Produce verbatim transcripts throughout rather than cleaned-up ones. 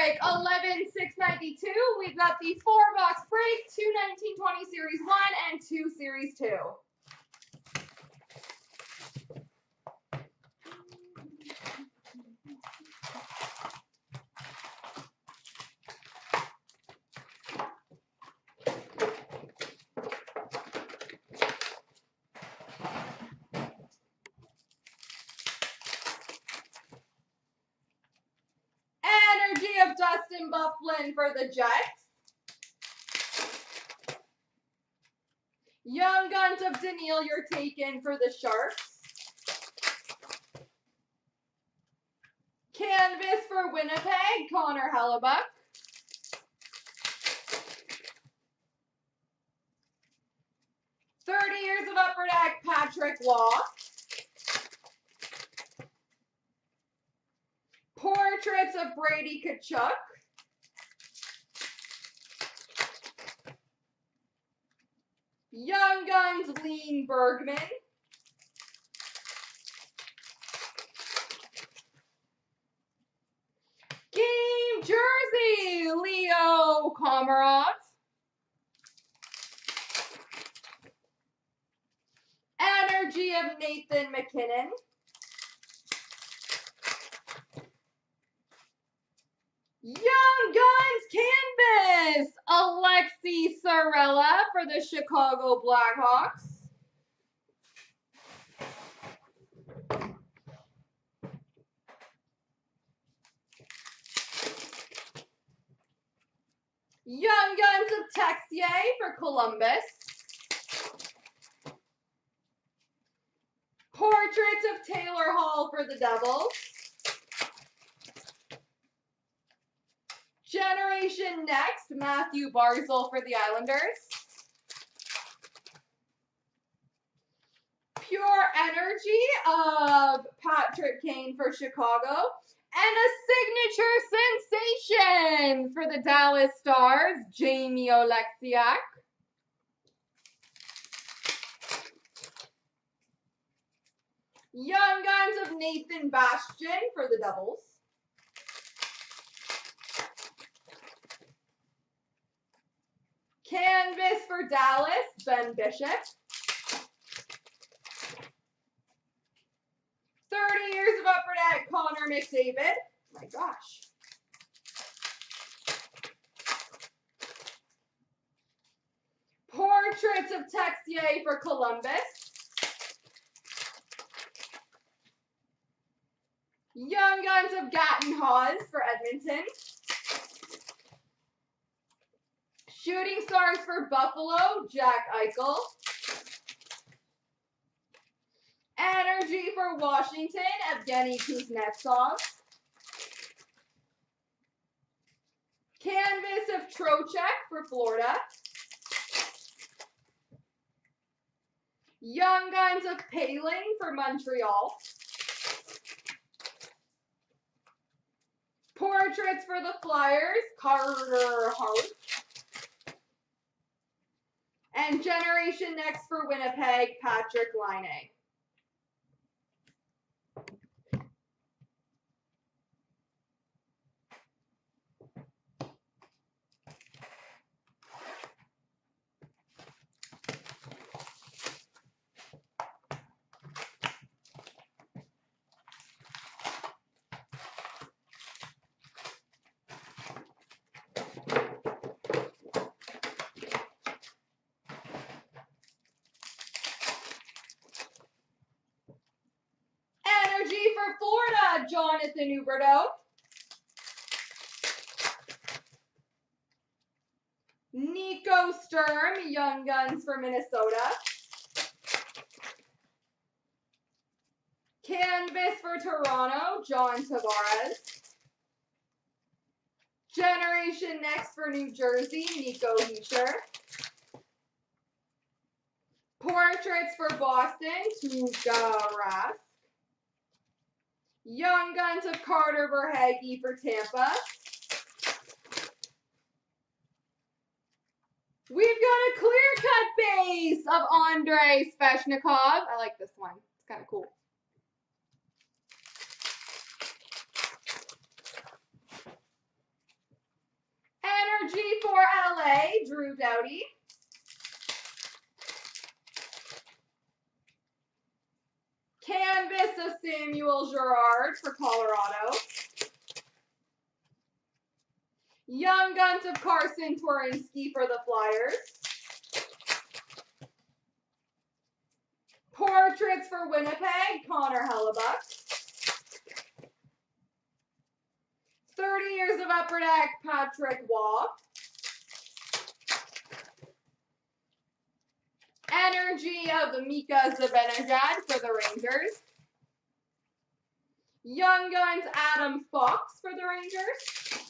Eric, eleven six ninety-two. We've got the four box break, two nineteen twenty series one and two series two. Dustin Byfuglien for the Jets. Young Guns of Daniil Yurtakin for the Sharks. Canvas for Winnipeg, Connor Hellebuyck. thirty years of upper deck, Patrick Waugh. Portraits of Brady Tkachuk. Young Guns, Lean Bergman. Game jersey, Leo Komarov. Energy of Nathan McKinnon. Young Guns Canvas, Alexi Sorella for the Chicago Blackhawks. Young Guns of Texier for Columbus. Portraits of Taylor Hall for the Devils. Generation Next, Matthew Barzal for the Islanders. Pure Energy of Patrick Kane for Chicago. And a signature sensation for the Dallas Stars, Jamie Oleksiak. Young Guns of Nathan Bastian for the Devils. Canvas for Dallas, Ben Bishop. thirty years of upper deck, Connor McDavid. Oh my gosh. Portraits of Texier for Columbus. Young Guns of Gatton Hawes for Edmonton. Shooting Stars for Buffalo, Jack Eichel. Energy for Washington, Evgeny Kuznetsov. Canvas of Trocheck for Florida. Young Guns of Paling for Montreal. Portraits for the Flyers, Carter Hart. And Generation Next for Winnipeg, Patrick Laine. For Florida, Jonathan Huberdeau. Nico Sturm, Young Guns for Minnesota. Canvas for Toronto, John Tavares. Generation Next for New Jersey, Nico Heecher. Portraits for Boston, Tuga Rath. Young Guns of Carter Verhaeghe for Tampa. We've got a clear-cut base of Andrei Sveshnikov. I like this one. It's kind of cool. Drew Doughty. Canvas of Samuel Girard for Colorado. Young Guns of Carson Twerinski for the Flyers. Portraits for Winnipeg, Connor Hellebuyck. thirty years of Upper Deck, Patrick Waugh. Energy of Mika Zibanejad for the Rangers. Young Guns, Adam Fox for the Rangers.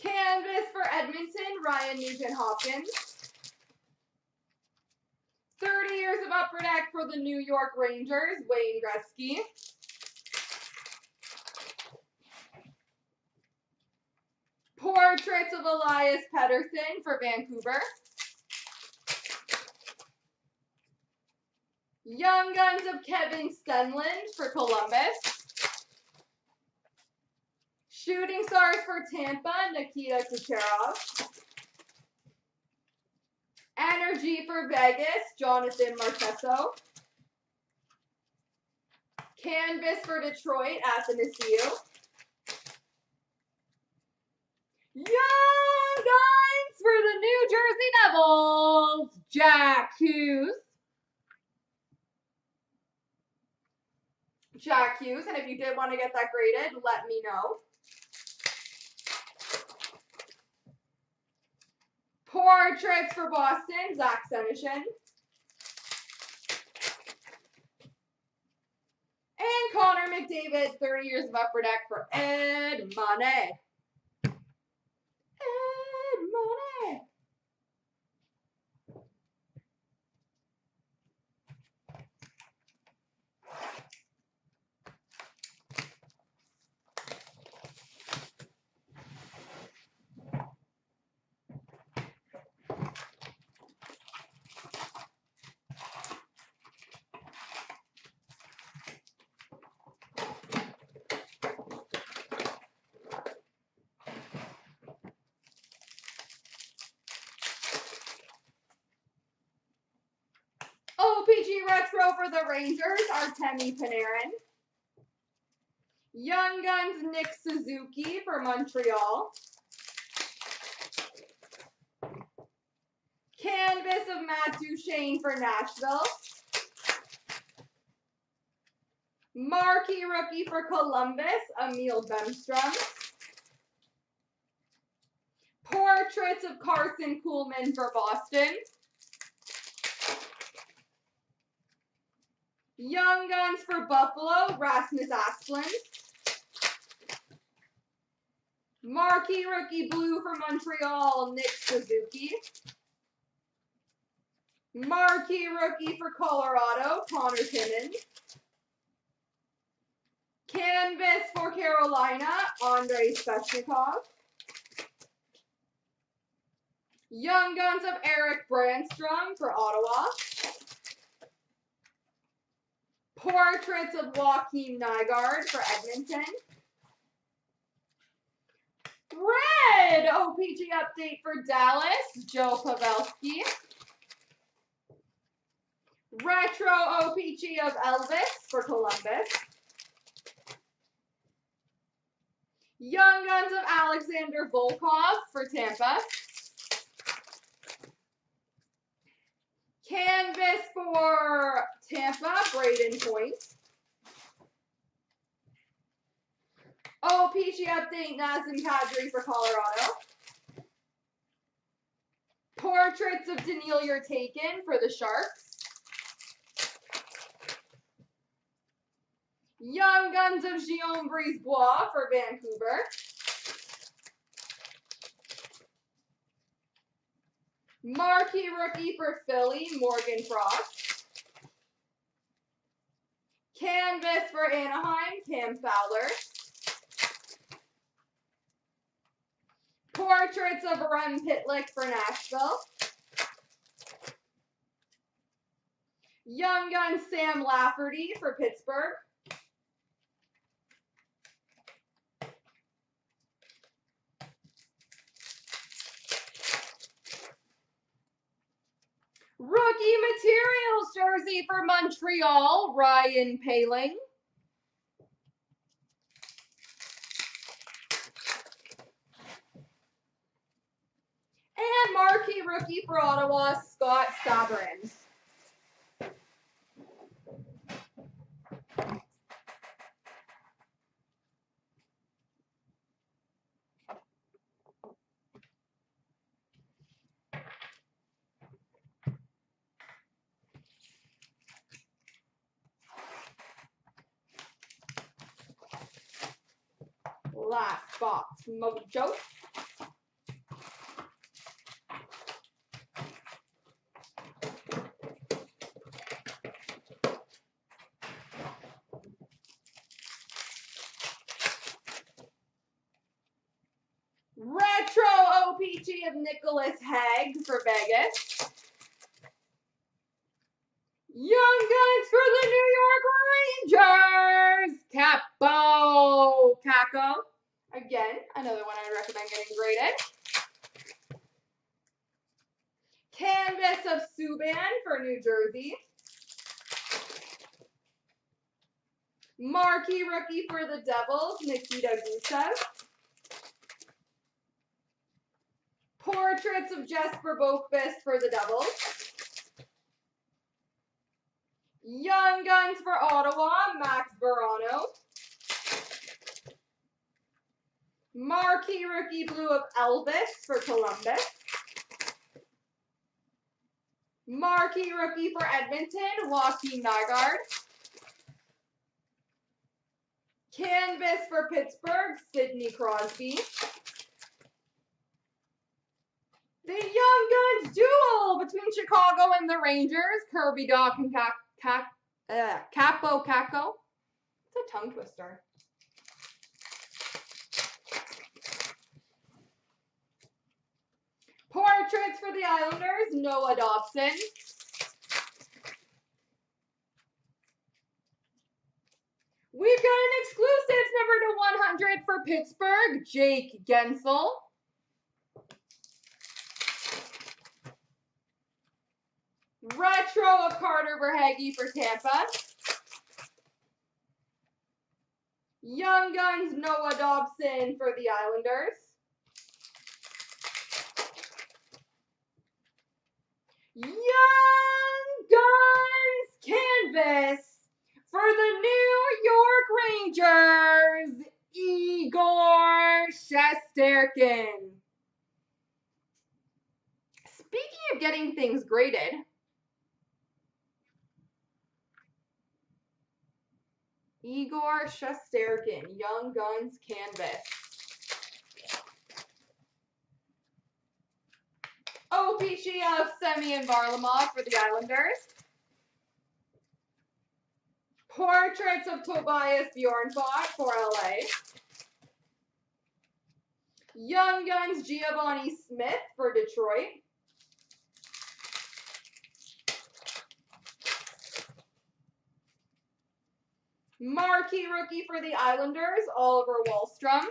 Canvas for Edmonton, Ryan Nugent-Hopkins. thirty years of Upper Deck for the New York Rangers, Wayne Gretzky. Portraits of Elias Pettersson for Vancouver. Young Guns of Kevin Stenlund for Columbus. Shooting Stars for Tampa, Nikita Kucherov. Energy for Vegas, Jonathan Marchesso. Canvas for Detroit, Athanasiou. Young Guns for the New Jersey Devils, Jack Hughes. Jack Hughes, and if you did want to get that graded, let me know. Portraits for Boston, Zach Senishin. And Connor McDavid, thirty years of Upper Deck for Ed Money. Ed Money. O P G Retro for the Rangers, Artemi Panarin. Young Guns, Nick Suzuki for Montreal. Canvas of Matt Duchene for Nashville. Marquee Rookie for Columbus, Emil Bemstrom. Portraits of Carson Kuhlman for Boston. Young Guns for Buffalo, Rasmus Asplund. Marquee Rookie Blue for Montreal, Nick Suzuki. Marquee Rookie for Colorado, Connor Timmins. Canvas for Carolina, Andrei Sveshnikov. Young Guns of Eric Brandstrom for Ottawa. Portraits of Joakim Nygaard for Edmonton. Red O P G update for Dallas, Joe Pavelski. Retro O P G of Elvis for Columbus. Young Guns of Alexander Volkov for Tampa. Canvas for Tampa, Braden Point. O P G update, Nazem Kadri for Colorado. Portraits of Daniil Yurtakin for the Sharks. Young Guns of Guillaume Brisebois for Vancouver. Marquee Rookie for Philly, Morgan Frost. Canvas for Anaheim, Cam Fowler. Portraits of Rem Pitlick for Nashville. Young Guns, Sam Lafferty for Pittsburgh. jersey for Montreal, Ryan Paling. And marquee rookie for Ottawa, Scott Sabrin. Last box, Mojo. Retro O P G of Nicholas Hegg for Vegas. Young Guns for the New York Rangers. Capo Caco. Again, another one I recommend getting graded. Canvas of Subban for New Jersey. Marquee rookie for the Devils, Nikita Gusev. Portraits of Jesper Boqvist for the Devils. Young Guns for Ottawa, Max Verano. Marquee Rookie Blue of Elvis for Columbus. Marquee Rookie for Edmonton, Joakim Nygaard. Canvas for Pittsburgh, Sidney Crosby. The Young Guns duel between Chicago and the Rangers, Kirby Doc and Cap Cap uh, Capo Caco. It's a tongue twister. Portraits for the Islanders, Noah Dobson. We've got an exclusive number to one hundred for Pittsburgh, Jake Gensel. Retro of Carter Verhaeghe for Tampa. Young Guns, Noah Dobson for the Islanders. Young Guns canvas for the New York Rangers, Igor Shesterkin. Speaking of getting things graded, Igor Shesterkin, Young Guns canvas. O P G of Semyon Varlamov for the Islanders. Portraits of Tobias Bjornfot for L A. Young Guns Giovanni Smith for Detroit. Marquee rookie for the Islanders, Oliver Wahlstrom.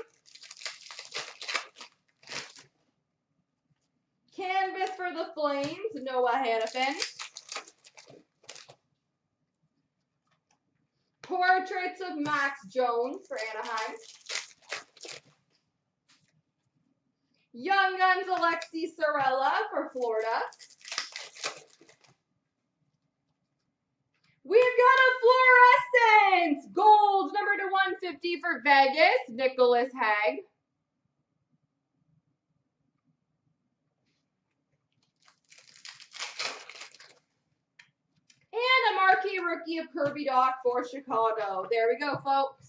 Canvas for the Flames, Noah Hannafin. Portraits of Max Jones for Anaheim. Young Guns, Alexi Sorella for Florida. We've got a fluorescence, gold, number to one fifty for Vegas, Nicholas Hegg. Rookie of Kirby Doc for Chicago. There we go, folks.